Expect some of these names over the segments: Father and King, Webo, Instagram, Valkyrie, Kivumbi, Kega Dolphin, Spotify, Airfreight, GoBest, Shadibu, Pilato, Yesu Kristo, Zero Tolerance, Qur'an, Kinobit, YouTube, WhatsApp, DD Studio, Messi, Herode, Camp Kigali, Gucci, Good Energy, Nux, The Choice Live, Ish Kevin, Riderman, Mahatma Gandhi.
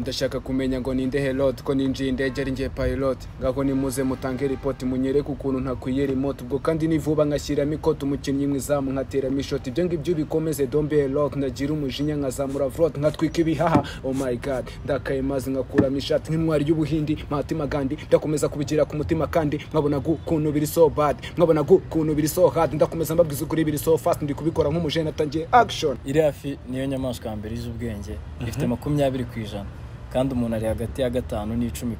Ndashaka kumenya ngo ni ndehe lot ko ninjiye indege ari ngiye pilot ngako ni muze mutange report munyereke ukuntu ntakuye remote bwo kandi ni vuba ngashyiramo ikoti umukinnyi mwizamu nkatera mishoti ibyo ngibyo bikomeze dombe lock ndagira umujinya nkazamura vlot nkatwika ibihaha oh my god ndakaye maze ngakura mishati nk'intwari y'ubuhindi Mahatma Gandhi ndakomeza kubigira ku mutima kandi nkabona gukuntu biri so bad nkabona gukuntu biri so hard ndakomeza mbabwiza ukuri biri so fast ndi kubikora nk'umujene atangiye action irafi niyo nyamaswa ya mbere y'ubwenge ifite 20% kandi umuntu ari hagati ya 5 na 10%.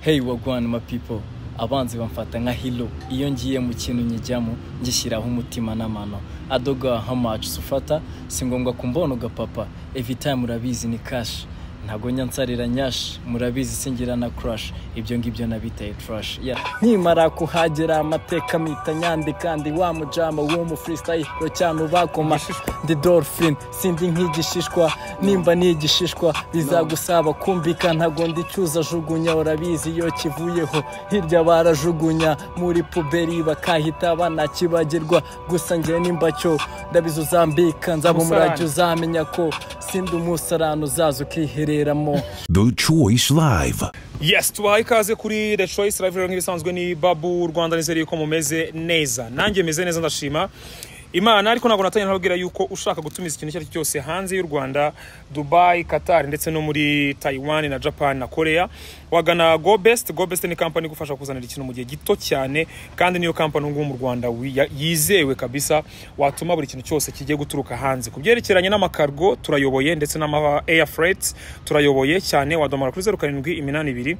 Hey wagwan my people, abanzi bamfata nka hero iyo ngiye mu kintu nyijyamo ngishyiraho umutima namano adoga how much sufata singombwa kumbono gapapa every time urabizi ni cash ntago nyansarira nyash murabizi singira na crush ibyo ngibyo nabitaye trash yeah nimara kuhagera amateka mita nyandika ndi wa mujama wo mu freestyle ro cyano bakoma ndi dolphin sindi nkigishishwa nimba nigishishwa bizagusaba kumvikana ntago ndi cyuza jugunya urabizi yo kivuyeho hirya barajugunya muri puberi bakahita bana kibagerwa gusa ngiye nimba cyo ndabizo zambika nzabo murajyo zamenya ko sindi umusarano zazo kihere The Choice Live. Yes, tuwa ikaze kuri The Choice Live rero ngibisanzwe ni Babu Rwanda nizeri ko mumeze neza. Nanjye meze neza ndashima Imana ariko nago natanya ntabwira yuko ushaka gutumiza ikintu cyari cyose hanze y'u Rwanda, Dubai, Qatar ndetse no muri Taiwan na Japan na Korea. Wagana GoBest. GoBest ni company gufasha kuzanira ikintu mu gihe gito cyane kandi niyo company ngo mu Rwanda yizewe kabisa watuma buri kintu cyose kigiye guturuka hanze. Kubyerekeranye n'amakargo turayoboye ndetse n'ama Airfreight turayoboye cyane wadomara kuri 0782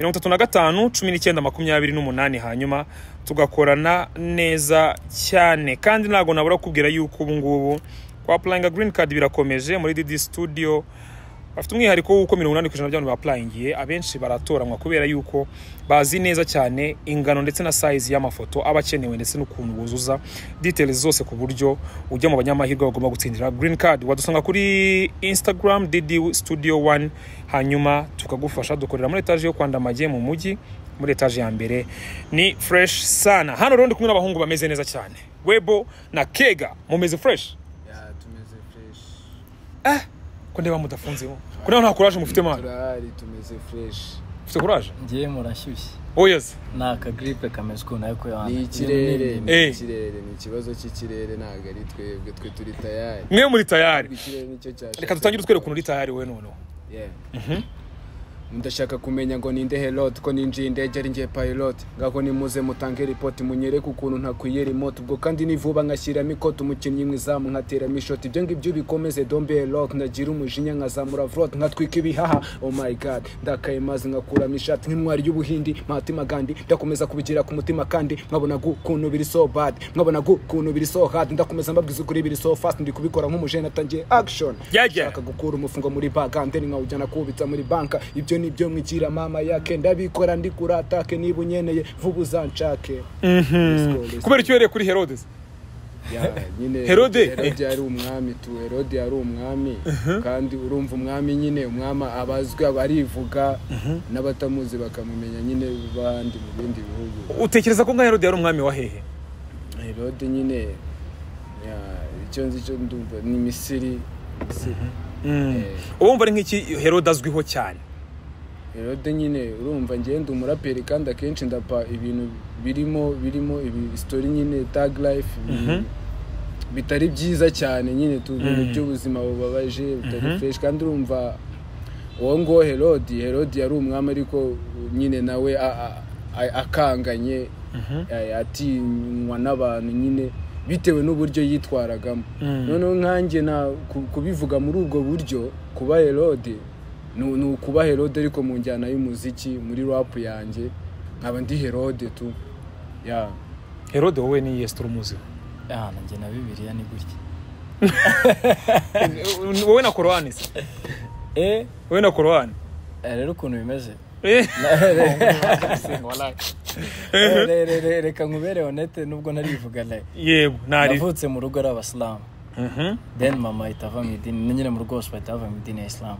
85 19 28 hanyuma tugakorana neza cyane kandi nago nabura kubwira yuko ubu ngubu kwa applying green card birakomeje muri DD Studio bafite umwihariko uko 80% by'abantu bapplyingiye abenshi baratoranwa kubera yuko bazi neza cyane ingano ndetse na size y'amafoto abakenewe ndetse n'ukuntu buzuza details zose ku buryo ujya mu banyamahirwe bagomba gutsindira green card wadusanga kuri Instagram DD Studio 1 hanyuma tukagufasha dukorera muri etage yo kwandamagiye mu mujyi muri etage ya mbere ni fresh sana hano rero ndi kumwe n'abahungu bameze neza cyane Webo na Kega mumeze fresh ya tumeze fresh konde bamudafunzeho kuna nta courage mufite mana turari tumeze fresh ufite courage ngiye murashyushye oh yes na ka gripe kameze ko nayo ko yana ikirere ni kibazo cy'ikirere naga ari twebwe twe turi tayari mwe muri tayari ikirere nicyo cyasha reka dutangira twere kuno uri tayari we none yeah Ndashaka kumenya ngo ni ndehe lot ko ninjiye indege ari ngiye pilot ngako ni muze mutange report munyereke ukuntu ntakuye remote bwo kandi ni vuba ngashyiramo ikoti umukinnyi mwizamu nkatera mishoti ibyo ngibyo bikomeze dombe lock ndagira umujinya nkazamura vlot nkatwika ibihaha oh my god ndakaye maze ngakura mishati nk'intwari y'ubuhindi Mahatma Gandhi ndakomeza kubigira ku mutima kandi nkabona gukuntu biri so bad nkabona gukuntu biri so hard ndakomeza mbabwiza ukuri biri so fast ndi kubikora nk'umujene atangiye action ndashaka gukura umufungo muri banka ndeni nkawujyana kubitsa muri banka ibyo nibyo mwigira mama yake ndabikora ndi kuratake niba unyeneye vuba uzanshake kubera cyo yere kuri Herodes ya nyine Herode ari umwami tu Herode ari umwami kandi urumva umwami nyine umwama abazwe abarivuga n'abatamuzi bakamumenya nyine bandi mu bindi bihugu utekereza ko nka Herode ari umwami wa hehe Herode nyine ya icyonzi cyo ndumva ni Misiri ubumva ari nk'iki Herode azwiho cyane Herode nyine urumva ngende umuraperi kandi akenshi ndapa ibintu birimo story nyine tag life bitari byiza cyane nyine tubintu by'ubuzima bubabaje bitari fresh kandi urumva wongo Herode yari umwami ariko nyine nawe akanganye atinywa n'abantu nyine bitewe n'uburyo yitwaragamo none nkanjye na kubivuga muri ubwo buryo kuba Herode no kuba Herode ariko mu njyana y'umuziki muri rap yanjye nkaba ndi Herode tu ya Herode wowe ni Yesu rumuzi ya nje na Bibiliya ni gutya wowe na Qur'an se wowe na Qur'an rero ukuntu bimeze reka nkubere honete nubwo narivuga naye yego navutse mu rugo rw'abasilamu then mama itava mu idini nyine mu rwose itava mu idini ya Islam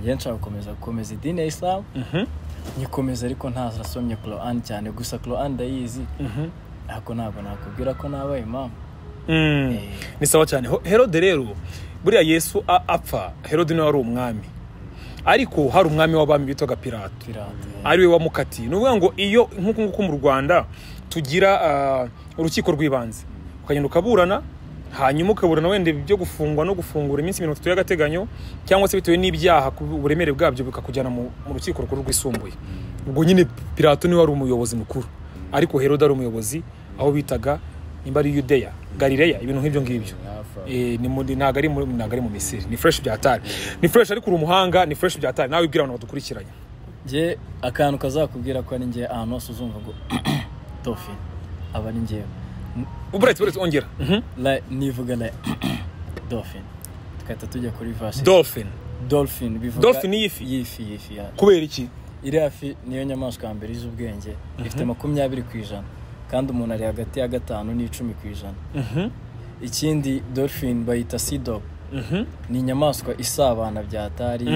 ngiye nshaka gukomeza idini ya Islam nyikomeza ariko ntasasomye Qur'an cyane gusa Qur'an ndayizi ako ntabwo nakubwira ko nabaye imam ni sawa cyane Herode rero buriya Yesu apfa Herode nawe ari umwami ariko hari umwami w'abami bitoga Pilato ari we wamukati n'uvuga ngo iyo nkuko nguko mu Rwanda tugira urukiko rw'ibanze ukagenda ukaburana hanyuma ukaburana wende byo gufungwa no gufungura iminsi 30 y'agateganyo cyangwa se bitewe n'ibyaha kuburemere bwabyo bikakujyana mu rukiko rukuru rwisumbuye ubwo nyine Pilato ni wari umuyobozi mukuru ariko Herode ari umuyobozi aho bitaga imbari Yudeya Galileya ibintu nk'ibyo ngibyo ni muri nagari mu Misiri ni fresh byatari ni fresh ari ku rumuhanga ni fresh byatari nawe ubwira abantu badukurikiranye nje akantu kazakubwira ko ari nje ahantu asuzumva ngo tofi aba ni nje uburetse ongera la nivuga la dolphin tukata tujya kuri verse dolphin bivuga dolphin yifi ya kubera iki irafi niyo nyamaswa mbere iz'ubwenge ifite 20% kandi umuntu ari hagati ya 5 na 10%. Ikindi dolphin bayita sido ni nyamaswa isabana byatari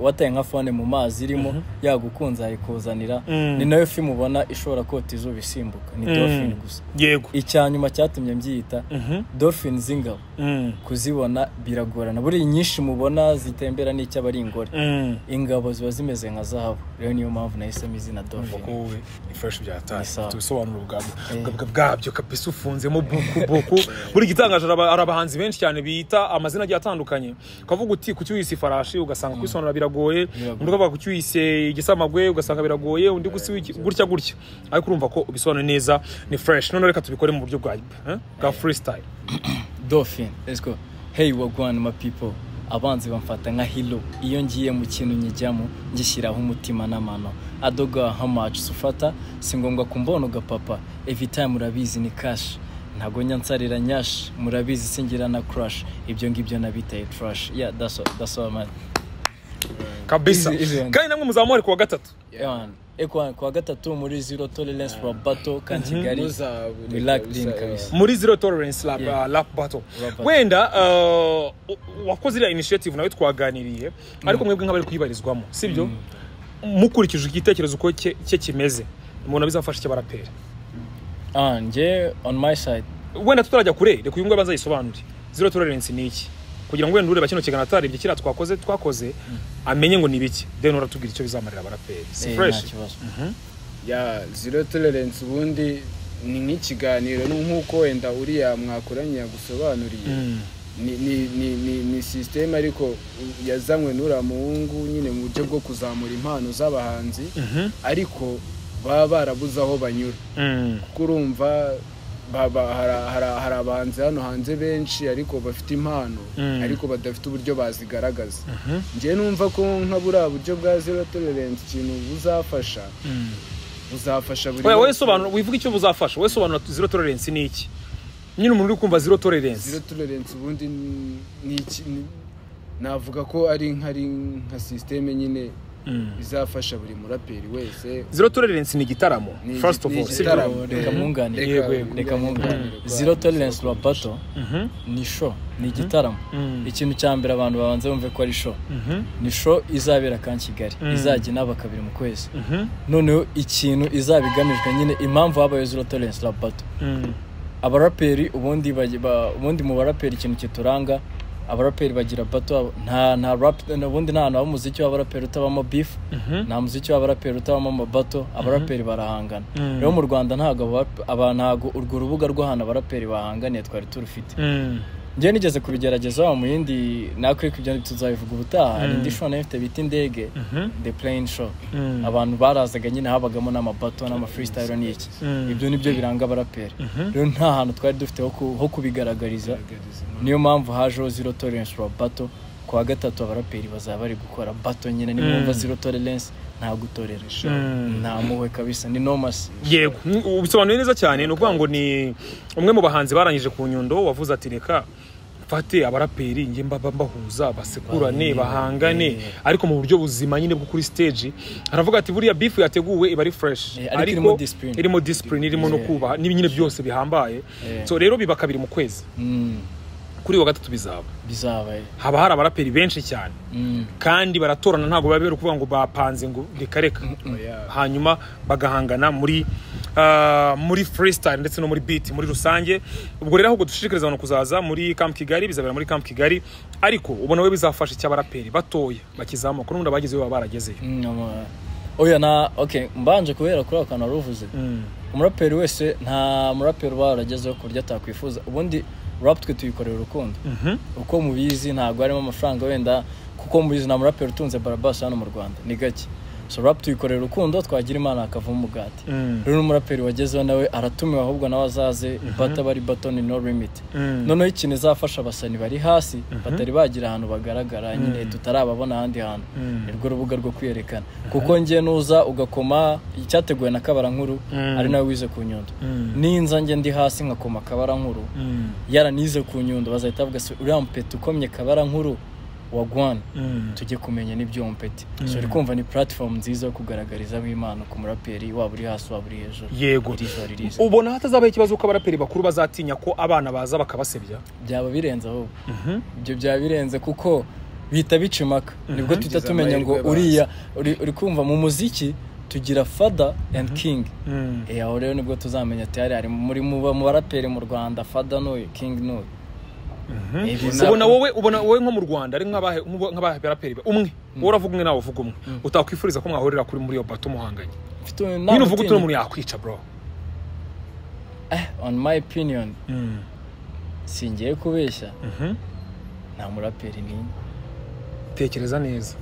wataye nka phone mu mazi irimo yagukunza ayikuzanira ni nayo fi mubona ishobora kota izo bisimbuka ni dolphin gusa yego icyanyuma cyatumye mbyita dolphin zingabo kuzibona biragorana buri nyinshi mubona zitembera n'icyo abari ingore ingabo ziba zimeze nka zahabu rero niyo mpamvu nahisemo izina dolphin wowe fresh byatari tubisobanura ubwabwo bwabyo kapisi ufunzemo buku buri gitangaje arabahanzi benshi cyane bita amazina yatandukanye ukavuga uti ku cyuwise farashi ugasanga kwisonora biragoye undi ukavuga ku cyuwise igisamagwe ugasanga biragoye undi gutya gutya ariko urumva ko ubisonora neza ni fresh none reka tubikore mu buryo bwa freestyle dolphin let's go hey wagwan my people abanzi bamfata nka hilo iyo ngiye mu kintu nyijyamo ngishyiraho umutima namano adoga how much sufata singonga kumbono gapapa every time urabizi ni cash ntago nyansarira nyash murabizi singira na crush ibyo ngibyo nabitaye trash yeah that's all man kabisa kandi namwe muzamuri kwa gatatu yeah kwa gatatu muri zero tolerance for battle Camp Kigali muri zero tolerance lap battle wenda wakoze iriya initiative nawe twaganiriye ariko mwebwe nk'abari kuyibarizwamo sibyo mukurikije igitekerezo uko cye kimeze umuntu bizafasha cyo barapera anje on my side wenda tutarajya kure reka uyungwe baza yisobanura zero tolerance ni iki kugira ngo wenda ureba kino kigana atari ibyo kira twakoze amenye ngo ni biki then uratugira icyo bizamarira abaraperi si fresh ya zero tolerance ubundi ni nkikiganiro n'uko wenda uri ya mwakoranya gusobanuriye ni system ariko yazanywe n'uramuhungu nyine mu buryo bwo kuzamura impano z'abahanzi ariko baba barabuza aho banyura kurumva hari abahanzi hano hanze benshi ariko bafite impano ariko badafite uburyo bazigaragaza ngiye numva ko nka buriya buryo bwa zero tolerance ikintu buzafasha buri wowe sobanura wivuga icyo buzafasha wowe sobanura zero tolerance ni iki nyine umuntu uri kumva zero tolerance ubundi ni iki navuga ko ari nka system nyine bizafasha buri muraperi wese zero tolerance ni gitaramo first of all gitaramo reka mungane zero tolerance rap battle ni show ni gitaramo ikintu cyambira abantu babanze bumve ko ari show ni show izabera Camp Kigali izajye n'abakabiri mu kwezi none ikintu izabigamijwe nyine impamvu habaye zero tolerance rap battle abaraperi ubundi mu baraperi ikintu kituranga abaraperi bagira bato nta rap n'ubundi nta nabo muziki w'abaraperi utabamo beef nta muziki w'abaraperi utabamo bato abaraperi barahangana rero mu Rwanda ntago abantu urwo rubuga rwo hana abaraperi bahanganiye twari turufite nje nigeze kubigerageza mu yindi nakwiko ibyo tuzabivuga ubutaha ari ndi show nafite bita indege the plane show abantu barazaga nyine habagamo n'amabato n'ama freestyle n'iki ibyo nibyo biranga abaraperi rero nta hantu twari dufite ho kubigaragariza niyo mpamvu haje zero tolerance rap battle kwa gatatu abaraperi bazaba bari gukora battle nyine ni mpamvu zero tolerance nta gutoreresha nta muwe kabisa ni normas yego ubisobanura neza cyane no kuvuga ngo ni umwe mu bahanzi barangije ku nyundo wavuze ati reka fate abaraperi nge mbahuza basekurane bahangane ariko mu buryo buzima nyine bwo kuri stage aravuga ati buriya beef yateguwe iba ari fresh ariko irimo discipline irimo no kuba nibinyine byose bihambaye so rero biba kabiri mu kwezi kuri wa gatatu bizaba haba hari abaraperi benshi cyane kandi baratorana ntago babere kuvuga ngo bapanze ngo rikareka hanyuma bagahangana muri muri freestyle ndetse no muri beat muri rusange. Ubwo rero ahubwo dushishikariza abantu kuzaza muri Camp Kigali, bizabera muri Camp Kigali, ariko ubona we bizafasha cy'abaraperi batoye bakizamuka n'undi bagize yo baragezeyo. Oya na okay, mbanje kubera kuri akana ruvuze. Umuraperi wese nta muraperi baragezeyo kurya takwifuza. Ubundi rap twe tuyikorera urukundo. Uko mubizi ntago harimo amafaranga wenda kuko mubizi na muraperi utunze barabasa hano mu Rwanda ni gake. So rap tuyikorera urukundo twagira imana akavuma umugati. Rero umuraperi wagezeho nawe aratumiwe ahubwo nawe azaze bata bari batoni no limit. Noneho ikintu zafasha abasani bari hasi batari bagira ahantu bagaragara nyine tutarababona handi hano. Nirwo rubuga rwo kwiyerekana. Kuko ngiye nuza ugakoma icyateguwe na kabara nkuru ari nawe wize ku nyundo. Ninza ngiye ndi hasi nkakoma kabara nkuru. Yaranize ku nyundo bazahita bavuga se urampe tukomye kabara nkuru. Wagwan tujye kumenya n'ibyompeti. So uri kumva ni platform nziza yo kugaragariza abimana ku muraperi waburi hasi waburi hejuru. Yego. Ubona hatazabaye ikibazo ko abaraperi bakuru bazatinya ko abana baza bakabasebya. Byaba birenze aho. Ibyo byaba birenze kuko bita bicimaka. Nibwo twita tumenya ngo uriya uri kumva mu muziki tugira Father and King. Aho rero nibwo tuzamenya ati hari muri mu baraperi mu Rwanda Father no King no. Ubona wowe nko mu Rwanda ari nk'abahe baraperi umwe uravuga umwe nawe uvuga umwe utakwifuriza ko mwahorera kuri muri yo bato muhanganye n'ino uvuga utuno muri yakwica bro. On my opinion singiye kubeshya na muraperi ni tekereza neza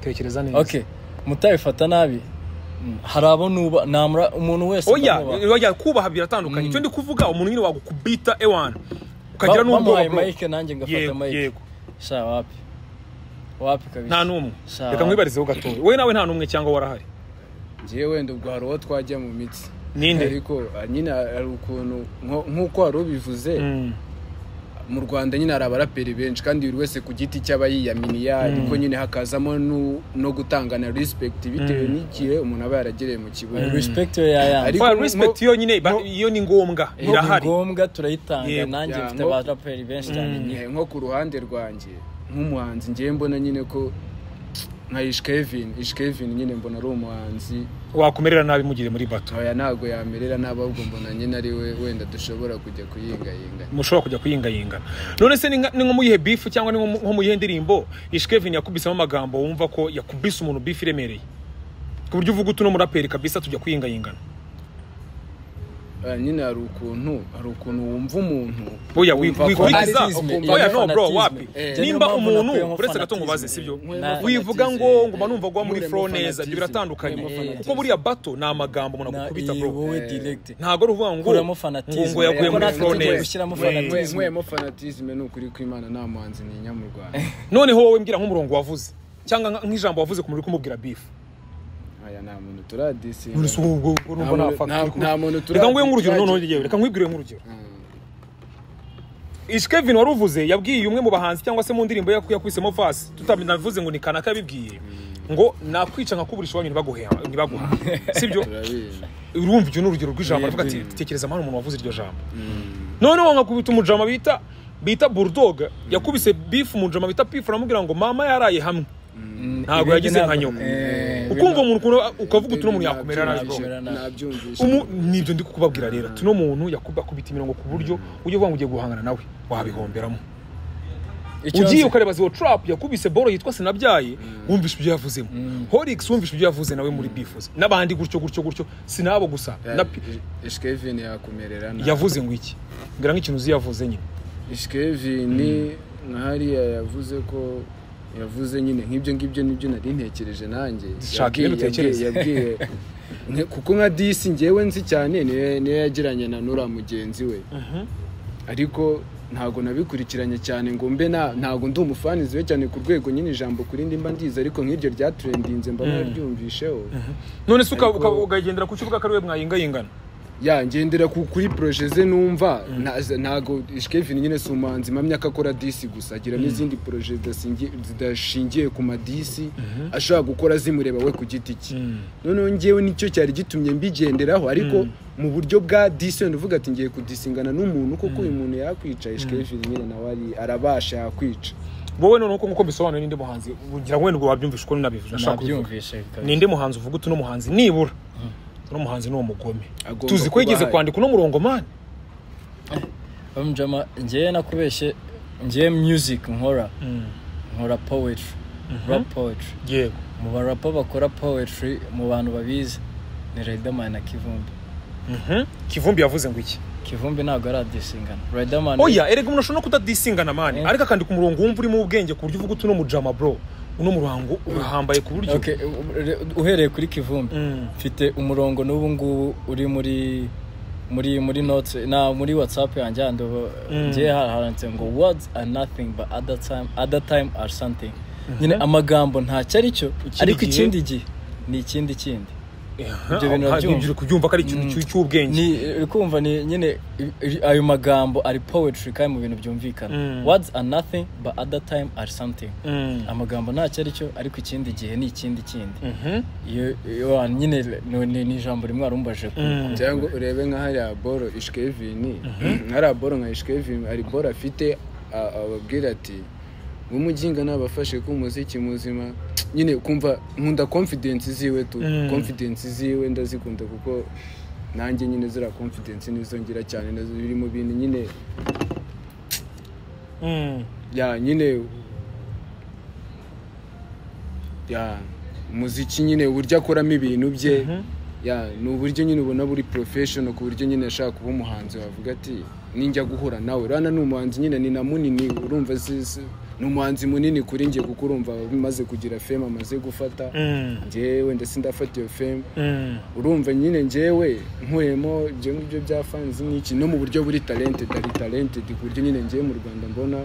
tekereza neza. Okay mutayifata nabi harabo nuba namura umuntu wese. Oya wajya kubaha biratandukanye cyo ndi kuvuga umuntu nyine wagukubita ewan kagira n'ubwo mike nanjye ngafata mike. Yego. Sha wapi? Wapi kabisa? Nta numwe. Reka mwibarizeho gatoya. We nawe nta numwe cyangwa warahari. Ngiye wenda ubwo haro twajya mu mitsi. Ninde? Ariko nyina ari ukuntu nkuko haro bivuze. Mu Rwanda nyina ari abaraperi benshi kandi buri wese ku giti cy'abayiyaminiya ariko nyine hakazamo no gutangana respect bitewe n'igihe umuntu aba yaragereye mu kibuga. Respect yo yaya. Ariko respect yo nyine iyo ni ngombwa irahari. Ngombwa turayitanga nanjye mfite abaraperi benshi cyane nyine nko ku ruhande rwanjye nk'umuhanzi ngiye mbona nyine ko nka Ish Kevin nyine mbona ari umuhanzi wakumerera nabi mugire muri bato. Oya nago yamerera nababwo mbona nyine ari we wenda dushobora kujya kuyingayinga. Mushobora kujya kuyingayinga. None se ni nko muyihe beef cyangwa ni nko muyihe ndirimbo Ish Kevin yakubisamo amagambo wumva ko yakubisa umuntu beef iremereye ku buryo uvuga utuno muraperi kabisa tujya kuyingayingana. Nyine ari ukuntu wumva umuntu oya wikurikiza. Oya no bro wapi nimba umuntu uretse gato ngo baze sibyo wivuga ngo nguma numva gwa muri flow neza biratandukanye kuko buriya bato na amagambo umuntu akukubita bro ntago ruvuga ngo ngo yaguye muri flow neza gushyiramo fanatisme mu fanatisme n'ukuri kw'Imana na muhanzi ni nyamurwana. None ho wowe mbwira nk'umurongo wavuze cyangwa nk'ijambo wavuze kumuri kumubwira beef. Aya nta muntu turadisi. Nta muntu turadisi. Reka nguye nk'urugero none yewe reka nkwibwire nk'urugero. Ish Kevin waruvuze yabwiye umwe mu bahanzi cyangwa se mu ndirimbo yakwisemo fast tutamina navuze ngo ni kanaka bibwiye ngo nakwica nkakuburisha abanyine baguheha nibaguha sibyo urumva ibyo n'urugero rw'ijambo aravuga ati tekereza amahano umuntu wavuze iryo jambo none wanga kubita umujama bita bulldog yakubise beef umujama bita beef uramubwira ngo mama yaraye hamwe ntago yagize nkanyoko ukumva umuntu ukavuga utuno umuntu yakomera nazo nibyo ndi kukubabwira rero tuno umuntu yakubita imirongo ku buryo uje vuga ugiye guhangana nawe wabihomberamo ugiye ukareba Zero Trap yakubise boro yitwa Sinabyaye wumvisha ibyo yavuzemo Horix wumvisha ibyo yavuze nawe muri bifuza nabandi gutyo sinabo gusa na Ish Kevin yakomerera yavuze ngo iki ngira nk'ikintu ziyavuze nyine Ish Kevin nahari yavuze ko yavuze nyine nk'ibyo nari ntekereje nanjye yabwiye kuko nka disi ngewe nzi cyane niyo yagiranye na nura mugenzi we ariko ntago nabikurikiranye cyane ngo mbe ntago ndi umufanizi we cyane ku rwego nyine ijambo kuri ndi mba ndiza ariko nk'iryo rya trendinze mba naryumvisheho. None se ukagendera ku kivuga kariwe mwayingayingana ngendera kuri proje ze numva ntago Ish Kevin nyine sumanzi mamya akakora disi gusa agira n'izindi proje zidashingiye ku madisi ashaka gukora zimureba we ku giti cye. None ngewe nicyo cyari gitumye mbigenderaho ariko mu buryo bwa disi ndavuga ati ngiye kudisingana n'umuntu kuko uyu muntu yakwica Ish Kevin nyine nawari arabasha yakwica. Wowe none uko nkuko bisobanuye ninde muhanzi ugira ngo wenda wabyumvishwe n'abivuze nashaka kubyumvisha ninde muhanzi uvuga utuno muhanzi nibura no muhanzi no mugome tuzi kwegeze kwandika no murongo man amjama ngiye nakubeshe ngiye music nkora poetry rap poetry yego mu barapa bakora poetry mu bantu babizi ni Riderman na Kivumbi Kivumbi yavuze ngo iki Kivumbi ntago ari adisingana Riderman oya erega umuntu ashobora kutadisingana man ariko kandi ku murongo wumva urimo ubwenge ku buryo uvuga utu no mujama bro uno murango urahambaye ku buryo okay uhereye kuri Kivumbi mfite umurongo n'ubu ngubu uri muri note na muri WhatsApp yanjye nje harantse ngo words are nothing but other time are something nyine amagambo nta cyari cyo ariko ikindi gihe ni ikindi ibyo bintu byinjira kubyumva kari ikintu cy'ubwenge ni kumva ni nyine ayo magambo ari poetry kandi mu bintu byumvikana words are nothing but other time are something amagambo nta cyari cyo ariko ikindi gihe ni ikindi iyo nyine ni jambo rimwe arumbaje cyangwa urebe nka hari aboro ishkevini hari aboro nka ishkevini ari boro afite ababwira ati umujinga nabafashe ku muziki muzima nyine kumva nkunda confidence ziwe tu confidence ziwe ndazikunda kuko nanjye nyine zira confidence nizongira cyane nazo biri mu bintu nyine ya nyine ya muziki nyine burya koramo ibintu bye ya n'uburyo nyine ubona buri professional ku buryo nyine ashaka kuba umuhanzi wavuga ati ninjya guhura nawe rana n'umuhanzi nyine ni namunini urumva zise numuhanzi munini kuri ngiye kukurumva bimaze kugira fame amaze gufata njewe ndese ndafatiye fame urumva nyine njewe nkuremo je n'ibyo bya fans n'iki no mu buryo buri talented kuburyo nyine ngiye mu Rwanda mbona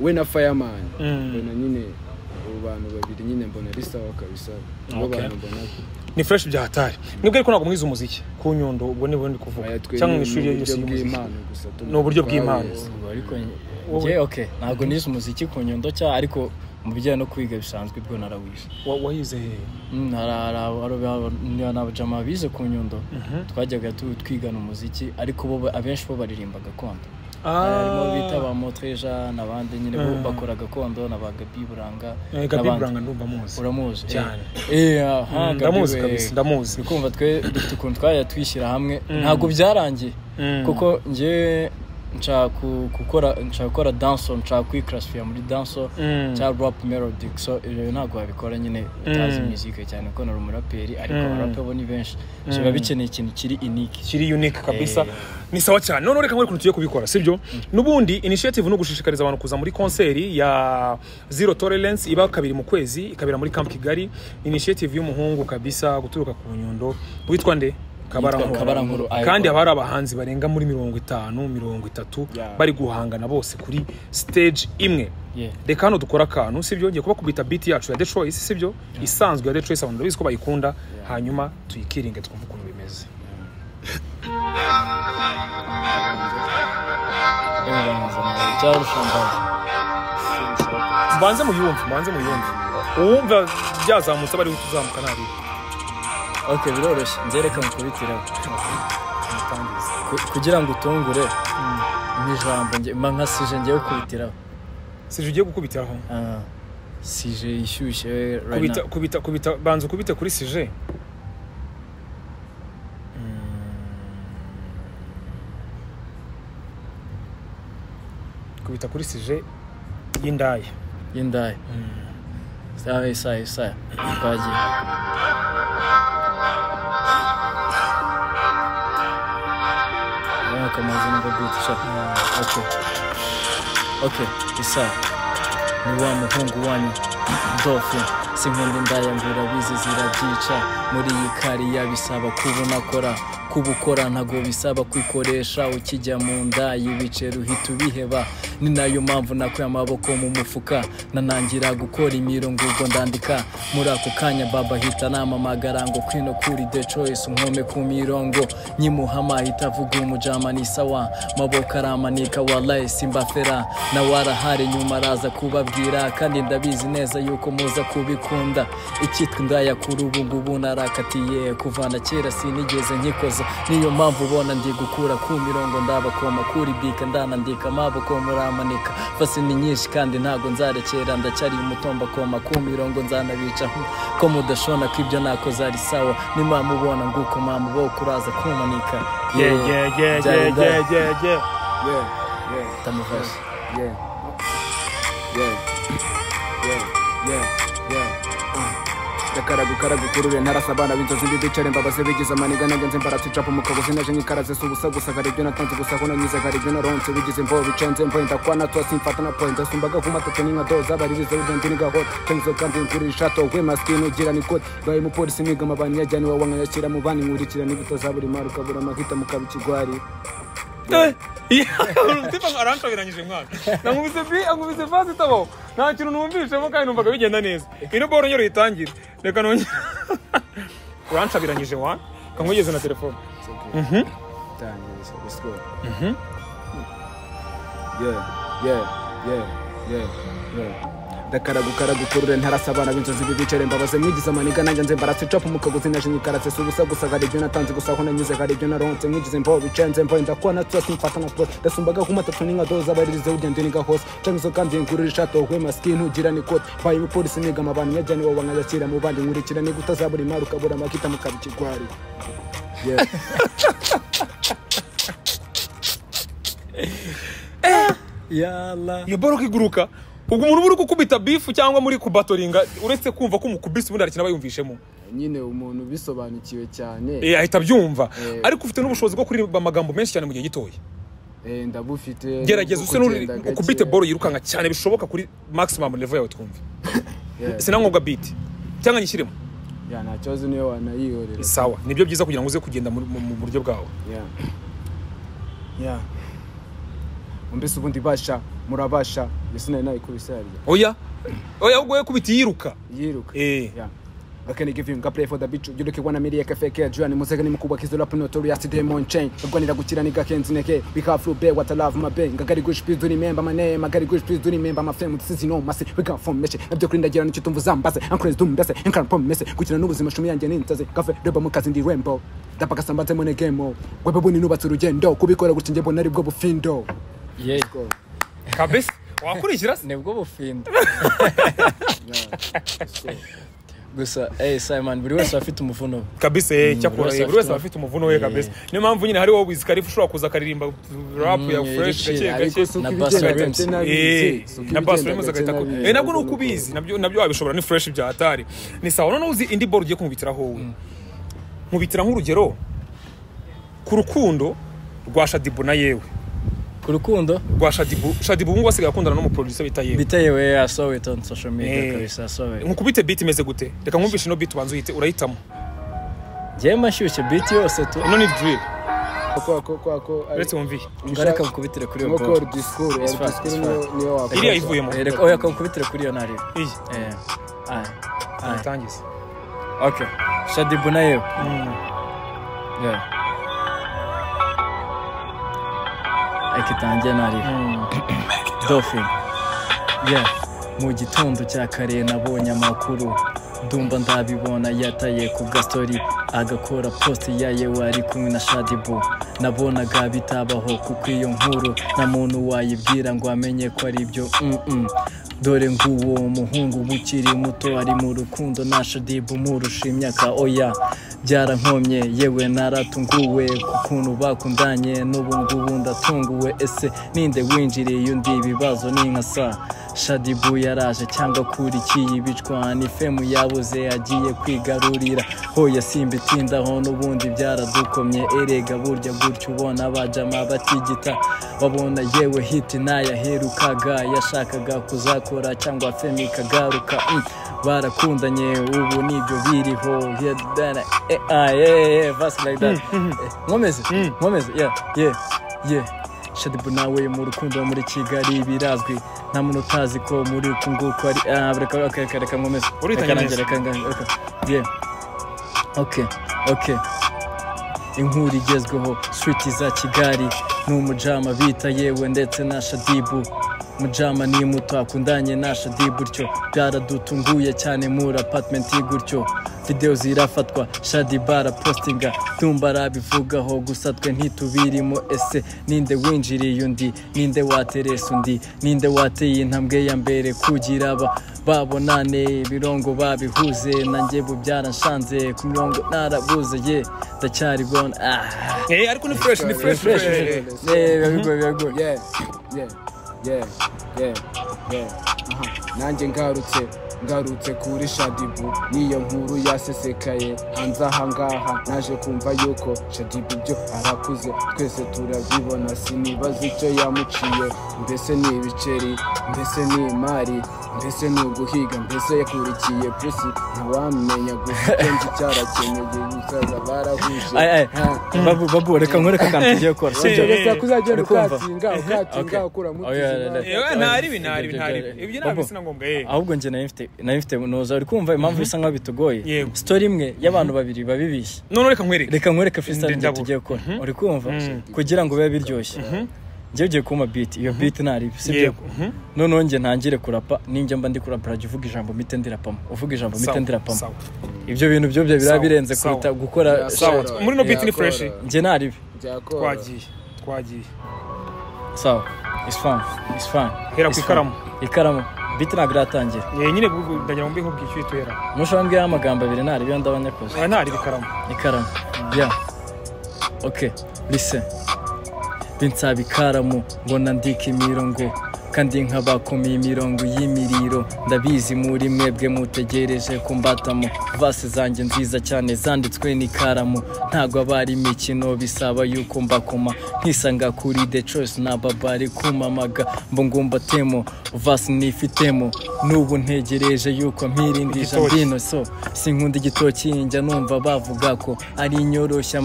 we na Fireman bona nyine abantu babiri nyine mbona risa wakabisa abantu mbona ni fresh bya hatari nibwo ariko ntago mwiza umuziki ku nyundo ubwo nibo ndi kuvuga cyangwa mwishuri yose y'Imana gusa no buryo bw'Imana ariko nje okay ntago nize umuziki ku nyundo cya ariko mu bijyanye no kwiga bisanzwe bwo narawize wayize he nara n'abajama bize ku nyundo twajyaga twigana umuziki ariko bo abenshi bo baririmba gakondo arimo bitaba motreja nabande nyine bo bakora gakondo nabaga biburanga gabiburanga ndumva muzi uramuzi cyane ndamuzi kabisa ndamuzi nikumva twe dukuntu twaya twishyira hamwe ntago byarangiye kuko nje nshaka gukora dance nshaka kwiclassifya muri dance cyangwa rap melody so iyo ntago babikora nyine tazi music cyane kuko nari umuraperi ariko barapebo ni benshi biba bikeneye ikintu kiri unique kabisa ni sawa cyane none reka nk'ukuntu tugiye kubikora sibyo nubundi initiative no gushishikariza abantu kuza muri concert ya Zero Tolerance iba kabiri mu kwezi ikabira muri Camp Kigali initiative y'umuhungu kabisa guturuka ku nyundo witwa nde kabarankuru kandi abari abahanzi barenga muri 50-30 bari guhangana bose kuri stage imwe reka no dukora akantu sibyo ngiye kuba kubita beat yacu ya The Choice sibyo isanzwe ya The Choice abantu bizi ko bayikunda hanyuma tuyikiringe twumva ukuntu bimeze banze mu yumva uwumva byazamutse bari kuzamuka nari okay biroroshye nzereka mukubitira kugira ngo utongure n'ijambo nje manka sije ngiye kubitira sije ugiye gukubitiraho sije ishyushye right kubita banza kubita kuri sije kubita kuri sije y'indaye sai kaji kamazina babuti shaka okay isa ni wa muhungu wanyu dofu sinkunda ndayambura bizi ziragica muri ikari yabisaba kubona kora kubukora ntago bisaba kwikoresha ukijya mu nda yibice ruhita ubiheba ni nayo mpamvu nakuye amaboko mu mufuka nanangira gukora imirongo ngo ndandika muri ako kanya baba hita namamagara ngo kwino kuri The Choice nkome ku mirongo nyimuhama hita vuga umujama ni sawa maboko aramanika wallahi simbafera na warahari nyuma raza kubabwira kandi ndabizi neza yuko muza kubikunda ikitwa ndaya kuri ubu ngubu narakatiye kuvana kera sinigeze nkikoza niyo mpamvu ubona ndi gukura ku mirongo ndabakoma kuri bika ndanandika amaboko muramanika fasi ni nyinshi kandi ntago nzarekera ndacyari umutomba koma ku mirongo nzanabica ko mudashona kibyo nakoze ari sawa nima mubona nguko mama bo kuraza kumanika Karaguka gukurure ntarasabana binzozi bibicare mbabaze bigize amaniga n'agenze mbaraticha po mukogozi naje nkaraze subusa gusa garebyo natanze gusa kono nyiza garebyo naronze bigize mbo bicenze mbo ndakwana twasi mfatana point asumbaga kuma tatoninya doza baririze udendini gahota tenzo kandi nkuri shato we maskino gira nikot bayi mu police miga mabani yajani wa wanga yakira mu bani ngurikira nibitoza buri maruka bura makita mukabikigwari Tipa aranshogiranyije mwana. Namubize bi angubize fasi tabo. Nta kintu numvishemo kandi numvaga bigenda neza. Ino boro nyoro itangire. Reka nonye. Uranshogiranyije wa? Kamwigeze na telefone. Mhm. Tangize let's go. Mhm. Yeah. Karaguka gukurure ntarasabana binzozi bibicare mbabaze mwigize amaniga nanjye mbaratse chop mukagozi naje nkaraze subusa gusa garebyo natanze gusa kono nyiza garebyo naronze mwigize mbo bicenze mbo ndakwana twasi mfatana sport dasumbaga kuma tatoninya doza baririze udendini gahose tenzo kandi nkuri shato kwe maskin ugira nikote bayi mu police miga mabani yajani wa wanga yakira mu bandi ngurikira ni gutazaburi maruka bora makita mukabikigwari Yalla yaboroki guruka ubwo umuntu uri gukubita beef cyangwa muri kubatoringa uretse kumva ko umukubisi ubundi arakina bayumvishemo nyine umuntu bisobanukiwe cyane ahita byumva ariko ufite n'ubushobozi bwo kuririmba amagambo menshi cyane mu gihe gitoye ndabufite gerageza usene ukubite ball yirukanga cyane bishoboka kuri maximum level yawe twumva sinangobwa beat cyangwa nyishyiremo ya nacyoze niyo wanayihorera sawa nibyo byiza kugira ngo uze kugenda mu buryo bwawe ya mbese ubundi basha murabasha yesu nayo nayikubise harya oya ugoye kubiti yiruka Can you give him a play for the beach? You look at one media cafe, Johnny Mosegani Kuba is the notorious demon chain. I'm going to Gucci and Gaken's neck. We have to pay what I love my bank. I got a good spirit to remember my name. I got a good spirit to remember my family. Since you know, Massy, we got from Messi. I'm talking the German Chitum Zambas and Chris Dumbas and can't promise. Which I know is Mashumi and Janintas, Cafe, the Bamukas in the Rainbow. The Pakistan Batamon game. Webabuni Nuba to Rugendo, Kubiko, which in Japan, Naribo Findo. Yes, go. Cabis, what could you just never go Find? Gusa Simon buri wese afite umuvuno kabisa cyakora buri wese afite umuvuno we kabisa niyo mpamvu nyine hari wo wizikari ushobora kuza karirimba rap ya fresh gake na bassements na bassements agahita ko nabwo nukubizi nabyo wabishobora ni fresh bya atari ni sawa none uzi indi board ugiye kumvitira howe nkubitira nk'urugero ku rukundo rwa Shadibu na yewe ku rukundo rwa Shadibu ngo asigaye akundana no mu producer bitayewe asowe on social media kabisa asowe nkubite beat imeze gute reka nkumvishe no beat banzu yite urahitamo je mashyushye beat yose tu no need drill ko retse umviye ngareka nkubitire kuri yo ko discours ni yo wapo iriya ivuyemo reka oya ko nkubitire kuri yo nari tangize okay Shadibu na yewe Ekitanje nari Dolphin mu gitondo cya kare nabonye amakuru ndumva ndabibona yataye ku gastori agakora post yaye wari kumwe na Shadibu nabonaga bitabaho kuko iyo nkuru na muntu wayibwira ngo amenye ko ari byo dore nguwo umuhungu ukiri muto ari mu rukundo na Shadibu murusha imyaka byarankomye yewe naratunguwe kukuntu bakundanye n'ubu ngubu ndatunguwe ese ninde winjiriye undi bibazo n'inkasa Shadibu yaraje cyangwa kuri kiyibicwa ni femu yabuze agiye kwigarurira hoya simbitindaho n'ubundi byaradukomye erega burya gutyo ubona abajama batigita babona yewe hiti nayaherukaga yashakaga kuzakora cyangwa femu ikagaruka barakundanye ubu nibyo biriho Shadibu nawe mu rukundo muri Kigali birazwi nta muntu utazi ko muri ukunguko ari reka nkomeze okay inkuru igezweho switi za Kigali n'umujama bita yewe ndetse na Shadibu mujama ni muto akundanye na Shadibu cyo byaradutunguye cyane muri apartment y'iguryo video zirafatwa shadi bara postinga tumbara bivugaho gusa twe ntitubirimo ese ninde winjiriye undi ninde wateresa undi ninde wateye intambwe ya mbere kugira aba babonane birongo babihuze nanjye bo byarashanze ku mirongo narabuze ye ndacyari gone ariko ni fresh ni fresh very good nanjye ngarutse kuri Shadibu niyo nkuru yasesekaye hanze ahangaha naje kumva yuko Shadibu byo arakuze twese turabibona sinibaza icyo yamuciye mbese n'ibiceri mbese n'imari mbese n'uguhiga mbese yakurikiye pusi ntawamenya gusenga cyarakeneye gusaza barahuje babu reka nkwereka kampaniye yo kora sibyo bese kuzagenda ukatinga ukura muti ntari ibyo nabisina ngombwa ahubwo nje na ifite noza uri kumva impamvu bisa nka bitugoye story imwe y'abantu babiri babibishye none reka nkwereka freestyle tugiye gukora uri kumva kugira ngo bibe biryoshye njye ugiye kuma beat iyo beat nari sibyo none nge ntangire kurapa ninjye mba ndi kurapa uvuga ijambo mite ndirapama ibyo bintu byo birabirenze kuruta gukora muri no beat ni fresh nge nari twagiye sawa it's fun hera kwikaramu biti nagiratangira nyine ndagira mbi nk'ubwicyo itwera mushambwe amagambo abiri nari byo ndabanyakoze nari ikaramu okay listen binsaba ikaramu mbona ndika imirongo kandi nk'abakomeye imirongo y'imiriro ndabizi muri mwebwe mutegereje kumbatamo vase zanjye nziza cyane zanditswe n'ikaramu ntago abari imikino bisaba yuko mbakoma nkisanga kuri The Choice na babari kumamaga mbongomba temo vase nifitemo n'ubu ntegereje yuko mpirindije mbino so sinkunda igitoki njya numva bavuga ko ari inyoroshya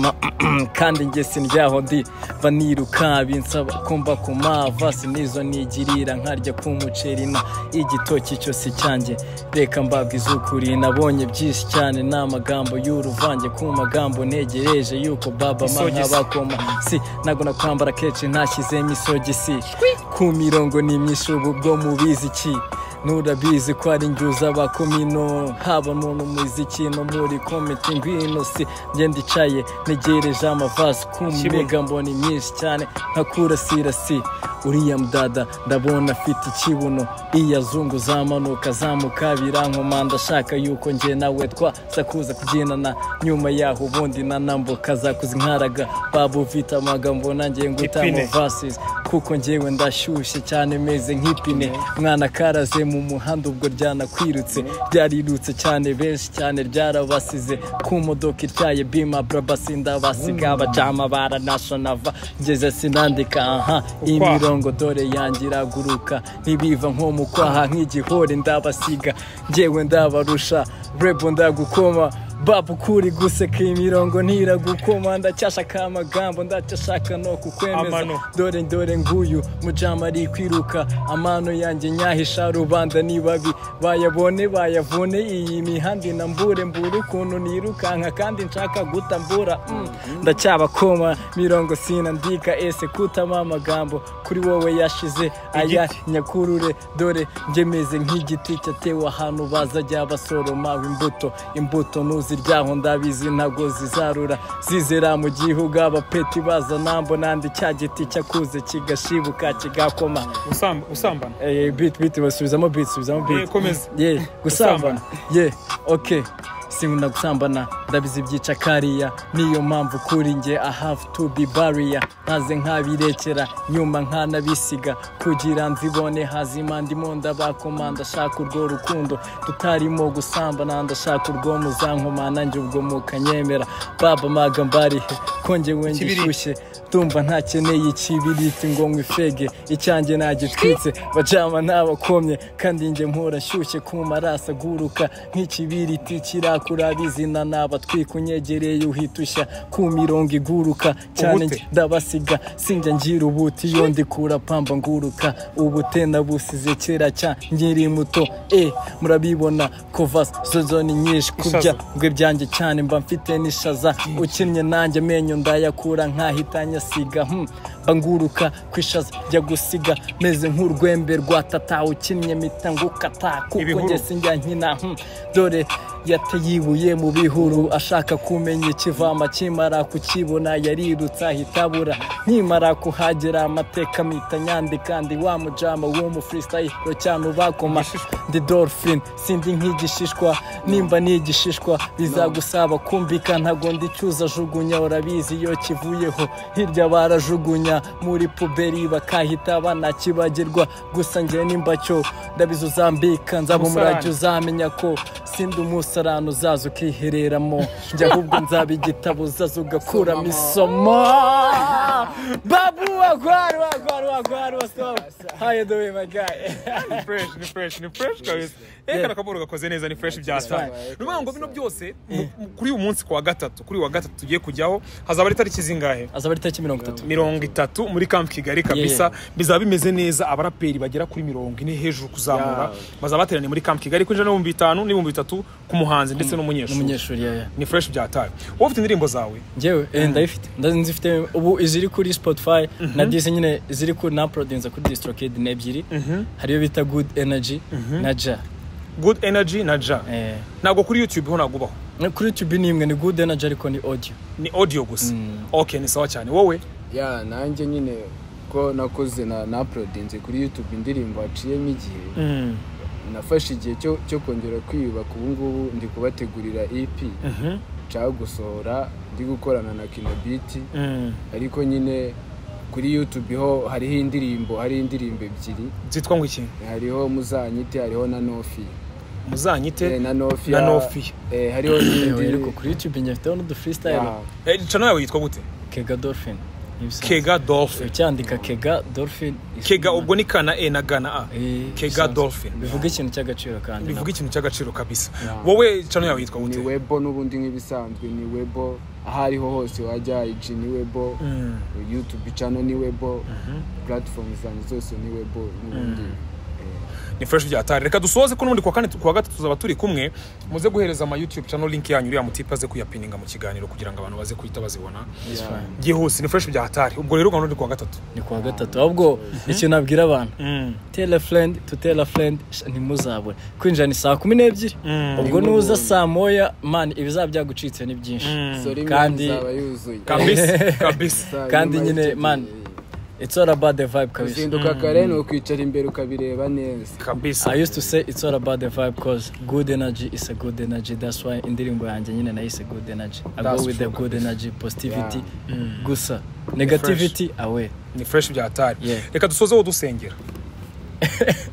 kandi njye sinjyaho ndi vaniruka binsaba kumbakoma vase nizo nigiri nkarya kumuceri na igitoki cyo si cyanjye reka mbabwize ukuri nabonye byinshi cyane n'amagambo y'uruvange ku magambo negereje yuko baba mama bakoma si nago nakwambara keche nashyize imisogisi ku mirongo n'imyishu ubwo mubizi iki nurabizi ko ari njuza bakomino haba none umuziki no muri komite ngwino si njye ndicaye negereje amavase ku magambo ni myinshi cyane nkakura sirasi uriya mdada ndabona afite ikibuno iyazungu zamanuka zamukabira nkomanda shaka yuko nje nawe twasakuza kugendana nyuma yaho ubundi nanambuka zakuza inkaraga babu vita amagambo nanjye ngutamo vases kuko njewe ndashyushye cyane meze nk'ipine mwana karaze mu muhanda ubwo ryanakwirutse ryarirutse cyane benshi cyane ryarabasize ku modoka ityaye bima brabasinda basiga abajama bara nationava ngeze sinandika imirongo dore yangira guruka nibiva nko mu kwaha nk'igihore ndabasiga ngewe ndabarusha rebo ndagukoma babu kuri guseka imirongo ntiragukoma ndacyashaka amagambo ndacyashaka no kukwemeza dore nguyu mujama ari kwiruka amano yanjye nyahisha rubanda nibabi bayabone iyi mihandi nambure ukuntu nirukanka kandi nshaka gutambura ndacyabakoma mirongo sinandika ese kutama amagambo kuri wowe yashize aya nyakurure dore ngemeze nk'igiti cyatewe ahantu bazajya basoroma imbuto ziryaho ndabizi ntago zizarura zizera mu gihugu abapeti baza nambo nandi cya giti cyakuze kigashibuka kigakoma usambana bit basubizamo bit komeza gusambana okay sinkunda gusambana ndabizi byica kariya niyo mpamvu kuri nge I have to be barrier ntaze nkabirekera nyuma nkanabisiga kugira nzibone hazima ndimo ndabakomanda shaka urwo rukundo tutarimo gusambana ndashaka urwo muzankomana nje ubwo mukanyemera baba magambari konje wenge ishyushye tumva ntakeneye ikibiriti ngo mwifege icyange nagitwitse bajama nabakomye kandi nge mpora shyushye ku marasa guruka nk'ikibiriti kirakura bizina nabatwikunyegereye uhitusha ku mirongo iguruka cyane ndabasiga sinjya ngira ubuti yo ndikura pamba nguruka ubutenda busize kera cya ngiri muto murabibona kovas zozoni nyinshi kubya bwe byanjye cyane mba mfite nishaza ukinnye nanjye menyo ndayakura nkahitanya siga banguruka kwishaza jya gusiga meze nk'urwembe rwatata ukinnye mita ngukata kuko ngese njya nkina dore yatayibuye mu bihuru ashaka kumenya ikivama kimara kukibona yarirutsa hitabura nimara kuhagera amateka mita nyandika ndi wa mujama wo mu freestyle ro cyane ubakoma ndi dolphin sindi nkigishishwa nimba nigishishwa bizagusaba kumvikana ngo ndi cyuza jugunya urabizi yo kivuyeho hirya barajugunya muri puberi bakahita banakibagirwa gusa ngiye nimba cyo ndabizuzambika nzabo murajyo zamenya ko sindi umusarano zazo kihereramo njya ahubwo nzaba igitabo zazo gakura misomo babu agwaro stop how you doing my guy fresh guys ekana kaboro gakoze neza ni fresh bya star numva ngo bino byose kuri uyu munsi kwa gatatu kuri wa gatatu tugiye kujyaho hazaba ari tariki zingahe azaba ari tariki 30 muri Camp Kigali kabisa bizaba bimeze neza abaraperi bagera kuri 40 hejuru kuzamura bazaba baterane muri Camp Kigali kuri 2005 2003 kumuhanze ndetse no munyeshuri ni fresh bya tayo wowe ufite indirimbo zawe ngewe ndazifite ubu iziri kuri Spotify na dise nyine iziri ku na producer kuri distroked nebyiri hariyo bita Good Energy na Ja Good Energy na Ja nago kuri YouTube ho nagubaho kuri YouTube ni imwe ni Good Energy ariko ni audio gusa okay ni sawa cyane wowe ya nanjye nyine ko nakoze na producer kuri YouTube indirimbo aciye migiye nafashe igihe cyo kongera kwiyubaka ubu ngubu ndi kubategurira EP cyago gusora ndi gukorana na Kinobit ariko nyine kuri YouTube ho hari indirimbo ebyiri zitwa ngo iki hariho muzanyite hariho na Nofi muzanyite na Nofi hariho indirimbo kuri YouTube nyafite no freestyle channel yawe yitwa gute Kega Dolphin cyandika Kega Dolphin Kega ubwo ni kana e na gana a Kega Dolphin bivuga ikintu cy'agaciro kandi bivuga ikintu cy'agaciro kabisa wowe channel yawe yitwa gute ni Webo n'ubundi nk'ibisanzwe ni Webo ahariho hose wajya IG ni Webo YouTube channel ni Webo platforms zanyu zose ni Webo n'ubundi ni fresh bya atari reka dusoze ko n'ubundi kwa kane kwa gatatu tuzaba turi kumwe muze guhereza ama YouTube channel link yanyu uriya mutipaze kuyapininga mu kiganiro kugira ngo abantu baze kwita bazibona gihose ni fresh bya atari ubwo rero kandi ni kwa gatatu ahubwo ikintu nabwira abantu tell a friend ni muzabone kwinjira ni saa 12 ubwo nuza saa moya man ibizabya gucitse ni byinshi kandi nyine man it's all about the vibe kabisa. I used to say it's all about the vibe because good energy is a good energy. That's why indirimbo yanjye nyine na is a good energy. I go with the good energy, positivity, gusa negativity away. Ni fresh bya atari. Reka dusoze wo dusengera.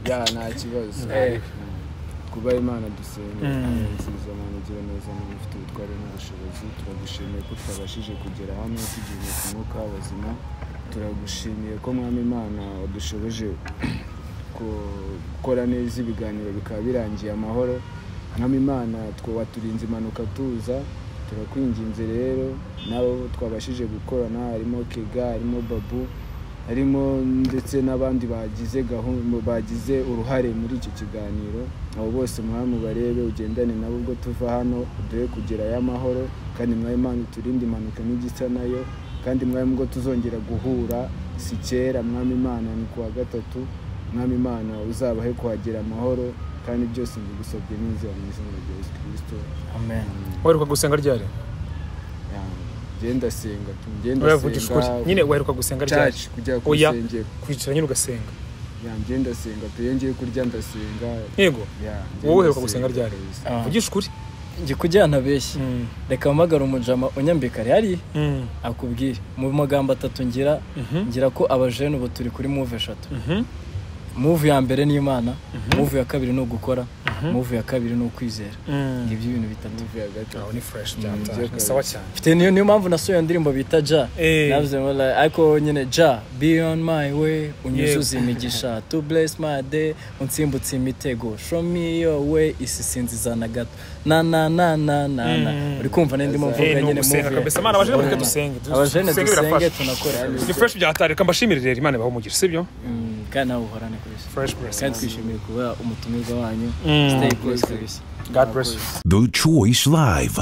Ya na kibazo. Kuba Imana dusengera. Nzizamana gibe neza n'ufite utware n'ubushobozi twagushimiye ko twabashije kugera hamwe tugiye kumoka abazima. Turagushimiye ko mwami Imana udushoboje gukora neza ibiganiro bikaba birangiye amahoro mwami Imana twaturinze impanuka tuza turakwinginze rero nabo twabashije gukorana harimo Kega harimo Babu harimo ndetse n'abandi bagize gahunda bagize uruhare muri iki kiganiro abo bose mwami barebe ugendane nabo ubwo tuva hano duhe kugera y'amahoro kandi mwami Imana turinde impanuka n'igisa nayo kandi mwami ngo tuzongera guhura si kera mwami Imana ni kwa gatatu mwami Imana uzabahe kuhagera amahoro kandi byose bigusobye n'inzira y'izina rya Yesu Kristo amen waheruka gusenga ryari ngenda senga nyine waheruka gusenga ryari oya kwicara nyine ugasenga ngenda senga tuyengeye kurya ndasenga yego wowe waheruka gusenga ryari vugisha ukuri ngikujyana beshi reka amagara umujama unyambika ari akubwira mu magambo atatu ngira ko abajene ubu turi kuri move 3 move ya mbere ni Imana move ya kabiri no gukora move ya kabiri no kwizera ngibyo ibintu bitatu ya gatatu ni fresh cyane sawa cyane fite niyo mpamvu nasoya ndirimbo bita Ja navuze mala ako nyine Ja be on my way unyuzuza imigisha to bless my day unsimbutse imitego show me your way isisinzizana gato na uri kumva nende mvuga nyine move kabisa Imana abajene dusenge tunakora ni fresh bya atari kambashimirire Imana baho mugisha sibyo kana uhorane kuri fresh press kandi kwishimira kuba umutumirwa wanyu stay blessed God bless The Choice Live